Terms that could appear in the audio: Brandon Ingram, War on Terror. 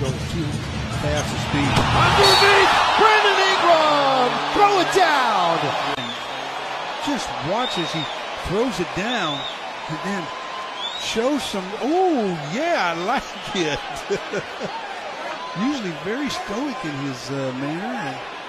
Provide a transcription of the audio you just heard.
goes too fast to speed. Underneath, Brandon Ingram, throw it down. Just watch as he throws it down and then shows some, oh yeah, I like it. Usually very stoic in his manner.